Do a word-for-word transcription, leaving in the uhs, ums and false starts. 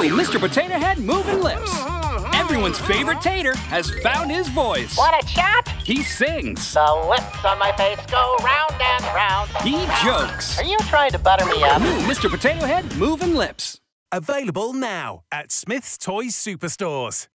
new Mister Potato Head Moving Lips. Everyone's favorite tater has found his voice. What a chap! He sings. The lips on my face go round and round. He jokes. Are you trying to butter me up? New Mister Potato Head Moving Lips. Available now at Smyths Toys Superstores.